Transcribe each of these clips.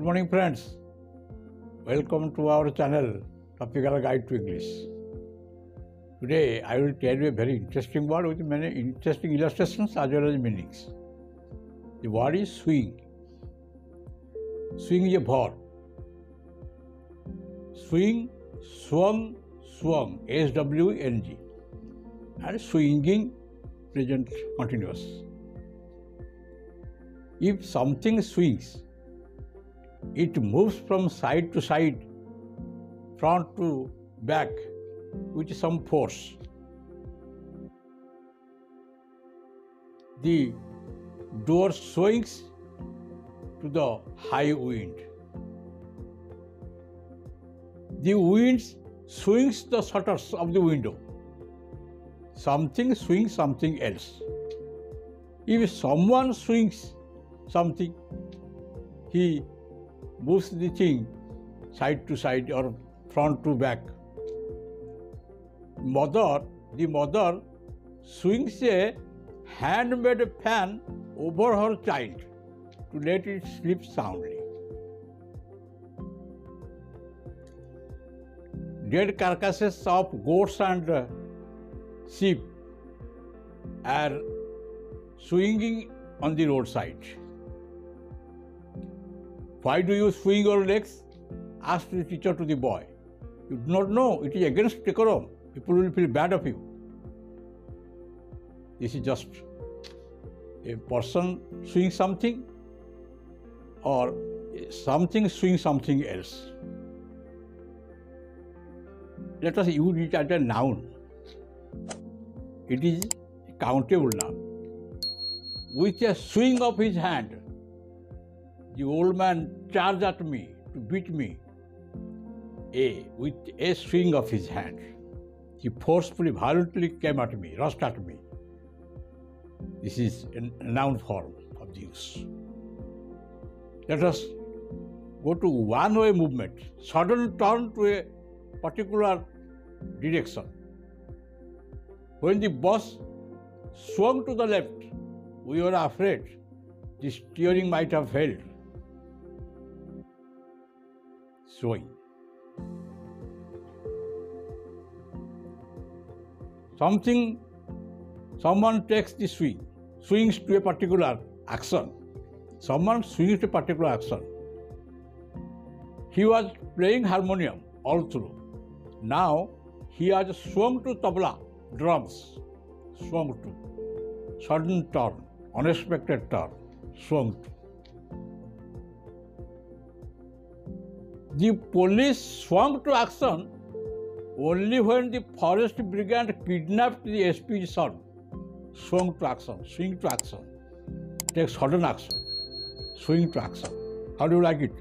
Good morning, friends. Welcome to our channel, Topical Guide to English. Today, I will tell you a very interesting word with many interesting illustrations as well as meanings. The word is swing. Swing is a verb. Swing, swung, swung, S-W-N-G. And swinging, present continuous. If something swings, it moves from side to side, front to back, with some force. The door swings to the high wind. The wind swings the shutters of the window. Something swings something else. If someone swings something, he moves the thing side to side or front to back. The mother swings a handmade fan over her child to let it sleep soundly. Dead carcasses of goats and sheep are swinging on the roadside. Why do you swing your legs? Asked the teacher to the boy. You do not know, it is against decorum. People will feel bad of you. This is just a person swing something or something swing something else. Let us use it as a noun. It is a countable noun. With a swing of his hand, the old man charged at me to beat me. With a swing of his hand, he forcefully, violently came at me, rushed at me. This is a noun form of the use. Let us go to one-way movement, sudden turn to a particular direction. When the bus swung to the left, we were afraid the steering might have failed. Swing. Someone takes the swing, swings to a particular action. Someone swings to a particular action. He was playing harmonium all through. Now he has swung to tabla, drums. Swung to. Sudden turn, unexpected turn. Swung to. The police swung to action only when the forest brigand kidnapped the SP's son. Swung to action, swing to action. Take sudden action, swing to action. How do you like it?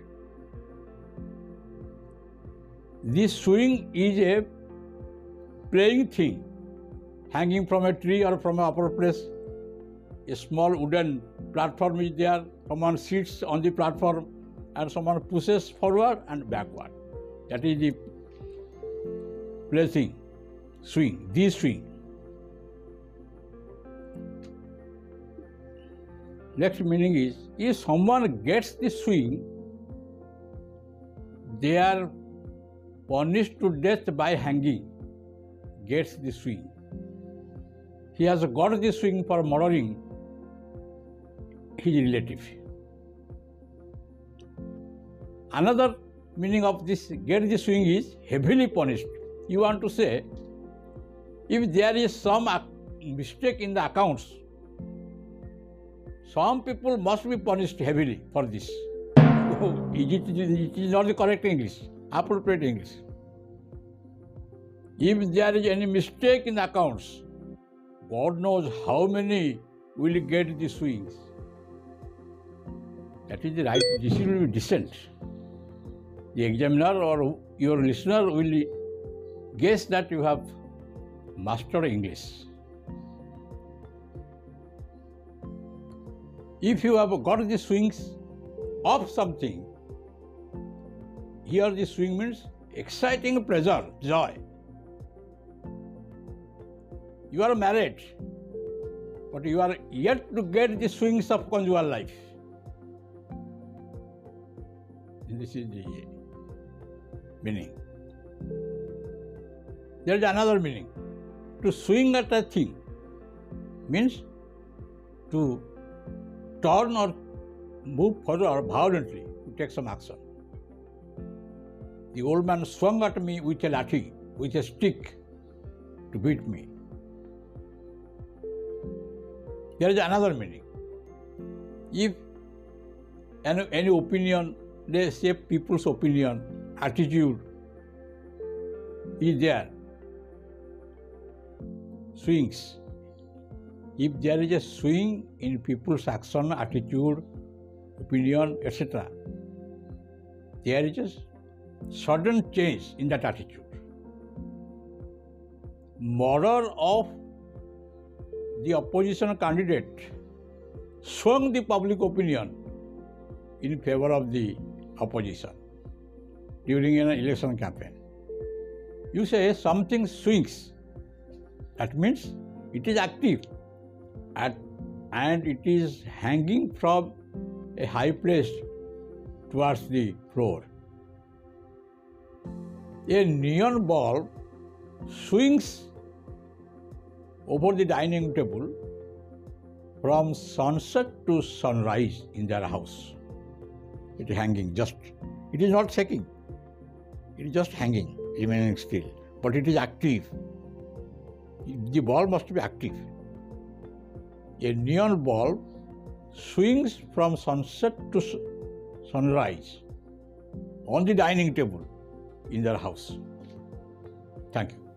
This swing is a playing thing, hanging from a tree or from an upper place. A small wooden platform is there. Someone sits on the platform, and someone pushes forward and backward. That is the placing, swing, the swing. Next meaning is, if someone gets the swing, they are punished to death by hanging. Gets the swing. He has got the swing for murdering his relative. Another meaning of this get the swing is heavily punished. You want to say, if there is some mistake in the accounts, some people must be punished heavily for this. It is not the correct English, appropriate English. If there is any mistake in the accounts, God knows how many will get the swings. That is the right. This will be decent. The examiner or your listener will guess that you have mastered English. If you have got the swings of something, here the swing means exciting pleasure, joy. You are married, but you are yet to get the swings of conjugal life. This is the meaning. There is another meaning. To swing at a thing means to turn or move further violently, to take some action. The old man swung at me with a lathi, with a stick, to beat me. There is another meaning. If any opinion, they say people's opinion, attitude is there, swings. If there is a swing in people's action, attitude, opinion, etc., there is a sudden change in that attitude. Murder of the opposition candidate swung the public opinion in favor of the opposition during an election campaign. You say something swings. That means it is active and it is hanging from a high place towards the floor. A neon bulb swings over the dining table from sunset to sunrise in their house. It is hanging just. It is not shaking. It is just hanging, remaining still. But it is active. The ball must be active. A neon ball swings from sunset to sunrise on the dining table in their house. Thank you.